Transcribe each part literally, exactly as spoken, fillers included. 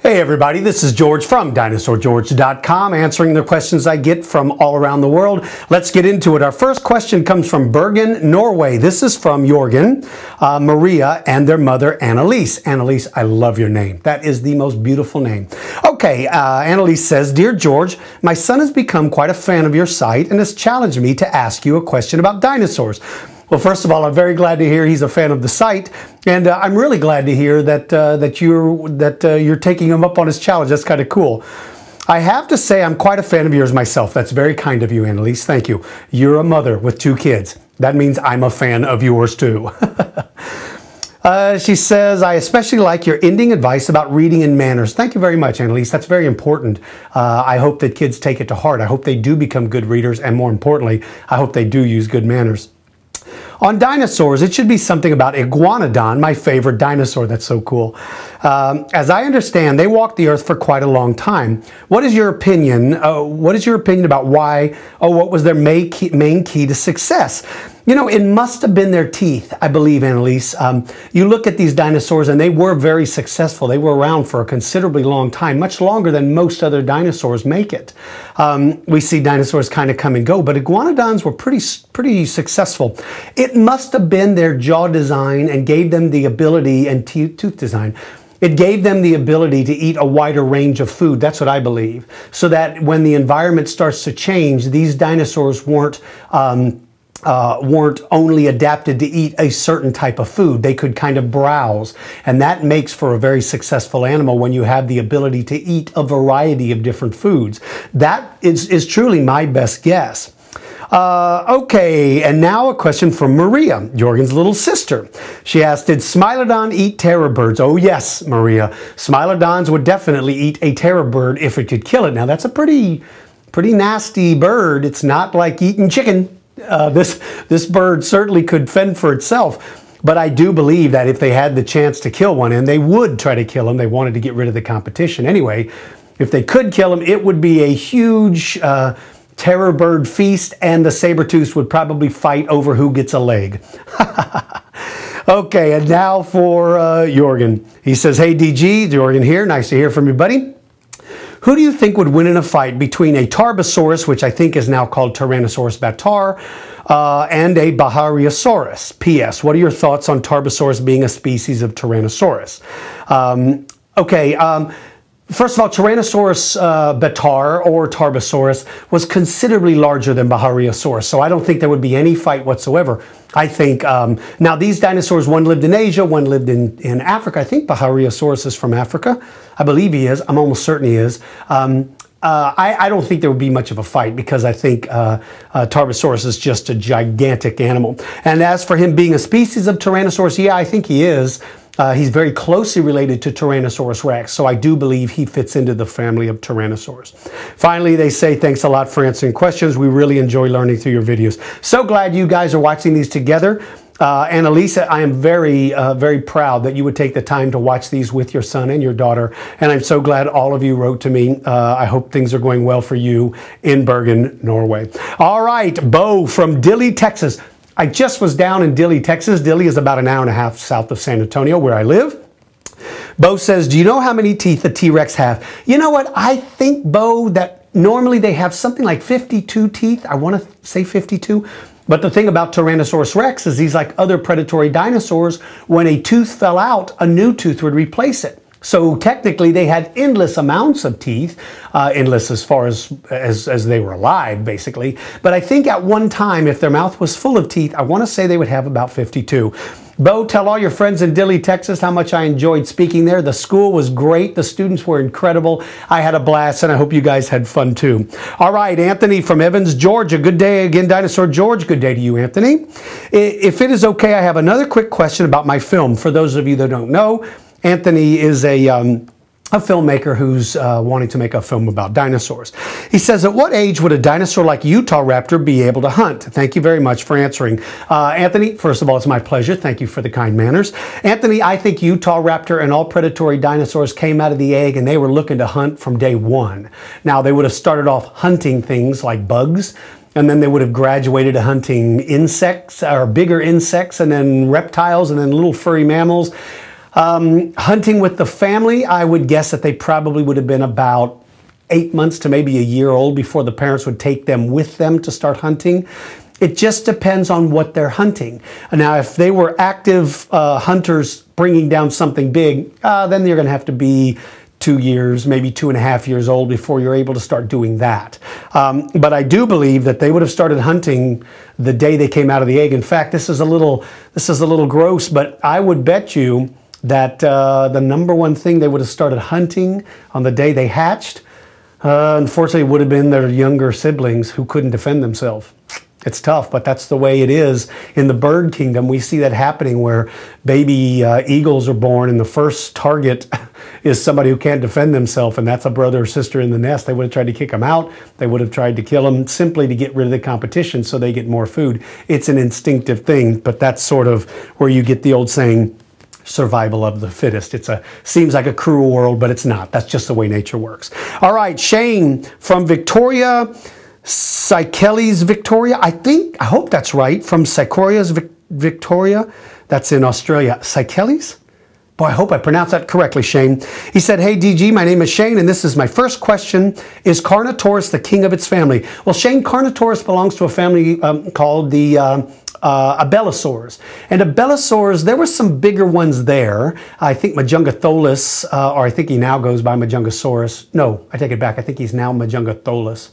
Hey everybody, this is George from Dinosaur George dot com, answering the questions I get from all around the world. Let's get into it. Our first question comes from Bergen, Norway. This is from Jorgen, uh, Maria, and their mother, Annelise. Annelise, I love your name. That is the most beautiful name. Okay, uh, Annelise says, Dear George, my son has become quite a fan of your site and has challenged me to ask you a question about dinosaurs. Well, first of all, I'm very glad to hear he's a fan of the site, and uh, I'm really glad to hear that uh, that you're that uh, you're taking him up on his challenge. That's kind of cool. I have to say I'm quite a fan of yours myself. That's very kind of you, Annelise. Thank you. You're a mother with two kids. That means I'm a fan of yours too. Uh, she says, I especially like your ending advice about reading and manners. Thank you very much, Annelise. That's very important. Uh, I hope that kids take it to heart. I hope they do become good readers, and more importantly, I hope they do use good manners. On dinosaurs, it should be something about Iguanodon, my favorite dinosaur. That's so cool. Um, as I understand, they walked the earth for quite a long time. What is your opinion? Uh, what is your opinion about why, oh, what was their main key, main key to success? You know, it must have been their teeth, I believe, Annelise. Um, you look at these dinosaurs, and they were very successful. They were around for a considerably long time, much longer than most other dinosaurs make it. Um, we see dinosaurs kind of come and go, but iguanodons were pretty, pretty successful. It must have been their jaw design and gave them the ability, and te- tooth design. It gave them the ability to eat a wider range of food. That's what I believe. So that when the environment starts to change, these dinosaurs weren't... Um, Uh, weren't only adapted to eat a certain type of food. They could kind of browse. And that makes for a very successful animal when you have the ability to eat a variety of different foods. That is, is truly my best guess. Uh, okay, and now a question from Maria, Jorgen's little sister. She asked, did Smilodon eat terror birds? Oh yes, Maria. Smilodons would definitely eat a terror bird if it could kill it. Now that's a pretty, pretty nasty bird. It's not like eating chicken. Uh, this, this bird certainly could fend for itself, but I do believe that if they had the chance to kill one, and they would try to kill them, they wanted to get rid of the competition anyway, if they could kill them, it would be a huge uh, terror bird feast, and the saber-tooths would probably fight over who gets a leg. Okay, and now for uh, Jorgen. He says, hey D G, Jorgen here, nice to hear from you, buddy. Who do you think would win in a fight between a Tarbosaurus, which I think is now called Tyrannosaurus Batar, uh, and a Bahariasaurus? P S What are your thoughts on Tarbosaurus being a species of Tyrannosaurus? Um, okay, um, first of all, Tyrannosaurus uh, Batar, or Tarbosaurus, was considerably larger than Bahariasaurus, so I don't think there would be any fight whatsoever. I think, um, now these dinosaurs, one lived in Asia, one lived in, in Africa. I think Bahariasaurus is from Africa. I believe he is. I'm almost certain he is. Um, uh, I, I don't think there would be much of a fight because I think uh, uh, Tarbosaurus is just a gigantic animal. And as for him being a species of Tyrannosaurus, yeah, I think he is. Uh, he's very closely related to Tyrannosaurus Rex, so I do believe he fits into the family of Tyrannosaurs. Finally, they say, thanks a lot for answering questions. We really enjoy learning through your videos. So glad you guys are watching these together. Uh, Annelise, I am very, uh, very proud that you would take the time to watch these with your son and your daughter, and I'm so glad all of you wrote to me. Uh, I hope things are going well for you in Bergen, Norway. All right, Bo from Dilley, Texas. I just was down in Dilley, Texas. Dilley is about an hour and a half south of San Antonio, where I live. Bo says, do you know how many teeth a T-Rex have? You know what? I think, Bo, that normally they have something like fifty-two teeth. I want to say fifty-two. But the thing about Tyrannosaurus Rex is he's like other predatory dinosaurs. When a tooth fell out, a new tooth would replace it. So technically, they had endless amounts of teeth, uh, endless as far as, as as they were alive, basically. But I think at one time, if their mouth was full of teeth, I want to say they would have about fifty-two. Bo, tell all your friends in Dilley, Texas how much I enjoyed speaking there. The school was great. The students were incredible. I had a blast, and I hope you guys had fun, too. All right, Anthony from Evans, Georgia. Good day again, Dinosaur George. Good day to you, Anthony. If it is okay, I have another quick question about my film. For those of you that don't know, Anthony is a, um, a filmmaker who's uh, wanting to make a film about dinosaurs. He says, at what age would a dinosaur like Utahraptor be able to hunt? Thank you very much for answering. Uh, Anthony, first of all, it's my pleasure. Thank you for the kind manners. Anthony, I think Utahraptor and all predatory dinosaurs came out of the egg and they were looking to hunt from day one. Now, they would have started off hunting things like bugs, and then they would have graduated to hunting insects, or bigger insects, and then reptiles, and then little furry mammals. Um, hunting with the family, I would guess that they probably would have been about eight months to maybe a year old before the parents would take them with them to start hunting. It just depends on what they're hunting. Now, if they were active uh, hunters bringing down something big, uh, then you're going to have to be two years, maybe two and a half years old before you're able to start doing that. Um, but I do believe that they would have started hunting the day they came out of the egg. In fact, this is a little, this is a little gross, but I would bet you that uh, the number one thing they would have started hunting on the day they hatched, uh, unfortunately, would have been their younger siblings who couldn't defend themselves. It's tough, but that's the way it is. In the bird kingdom, we see that happening where baby uh, eagles are born and the first target is somebody who can't defend themselves, and that's a brother or sister in the nest. They would have tried to kick them out. They would have tried to kill them simply to get rid of the competition so they get more food. It's an instinctive thing, but that's sort of where you get the old saying, survival of the fittest. It's a seems like a cruel world, but it's not. That's just the way nature works. All right, Shane from Victoria, Seychelles, Victoria. I think, I hope that's right. From Seychelles, Vic Victoria. That's in Australia. Seychelles? Boy, I hope I pronounced that correctly, Shane. He said, hey, D G, my name is Shane, and this is my first question. Is Carnotaurus the king of its family? Well, Shane, Carnotaurus belongs to a family um, called the uh, uh, Abelisaurus. And Abelisaurus, there were some bigger ones there. I think Majungasaurus, uh, or I think he now goes by Majungasaurus. No, I take it back. I think he's now Majungasaurus.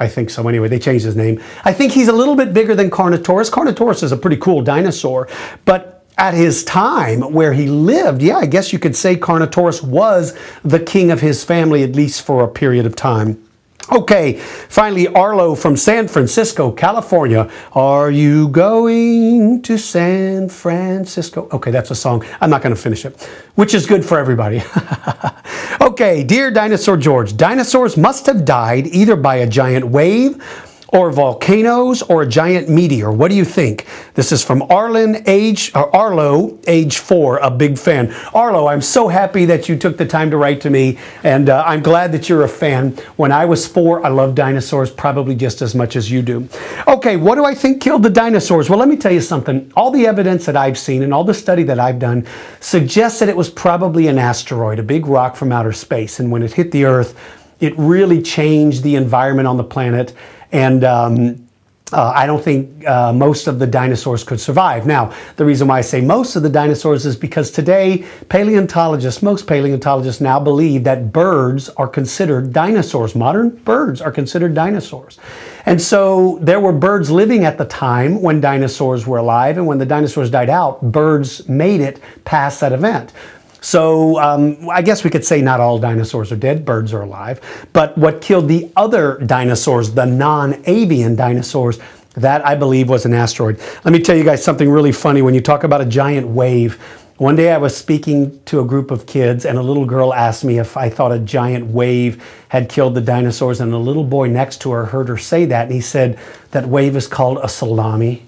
I think so. Anyway, they changed his name. I think he's a little bit bigger than Carnotaurus. Carnotaurus is a pretty cool dinosaur, but at his time where he lived, yeah, I guess you could say Carnotaurus was the king of his family, at least for a period of time. Okay, finally, Arlo from San Francisco, California. Are you going to San Francisco? Okay, that's a song. I'm not going to finish it, which is good for everybody. Okay, dear Dinosaur George, dinosaurs must have died either by a giant wave or volcanoes or a giant meteor. What do you think? This is from Arlen, age, or Arlo, age four, a big fan. Arlo, I'm so happy that you took the time to write to me, and uh, I'm glad that you're a fan. When I was four, I loved dinosaurs probably just as much as you do. Okay, what do I think killed the dinosaurs? Well, let me tell you something. All the evidence that I've seen and all the study that I've done suggests that it was probably an asteroid, a big rock from outer space, and when it hit the Earth, it really changed the environment on the planet. And um, uh, I don't think uh, most of the dinosaurs could survive. Now, the reason why I say most of the dinosaurs is because today, paleontologists, most paleontologists now believe that birds are considered dinosaurs. Modern birds are considered dinosaurs. And so there were birds living at the time when dinosaurs were alive, and when the dinosaurs died out, birds made it past that event. So um, I guess we could say not all dinosaurs are dead, birds are alive. But what killed the other dinosaurs, the non-avian dinosaurs, that I believe was an asteroid. Let me tell you guys something really funny when you talk about a giant wave. One day I was speaking to a group of kids and a little girl asked me if I thought a giant wave had killed the dinosaurs, and the little boy next to her heard her say that, and he said, that wave is called a salami.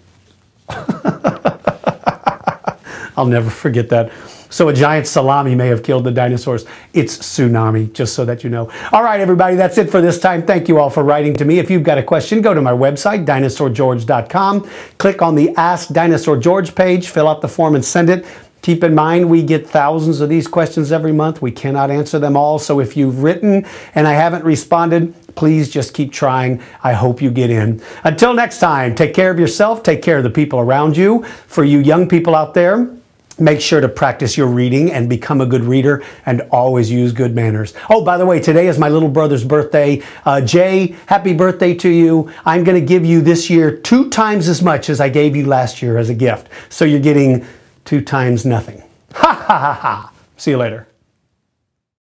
I'll never forget that. So a giant salami may have killed the dinosaurs. It's tsunami, just so that you know. All right, everybody, that's it for this time. Thank you all for writing to me. If you've got a question, go to my website, dinosaur george dot com. Click on the Ask Dinosaur George page, fill out the form, and send it. Keep in mind, we get thousands of these questions every month. We cannot answer them all. So if you've written and I haven't responded, please just keep trying. I hope you get in. Until next time, take care of yourself. Take care of the people around you. For you young people out there, make sure to practice your reading and become a good reader, and always use good manners. Oh, by the way, today is my little brother's birthday. Uh, Jay, happy birthday to you. I'm going to give you this year two times as much as I gave you last year as a gift. So you're getting two times nothing. Ha ha ha ha. See you later.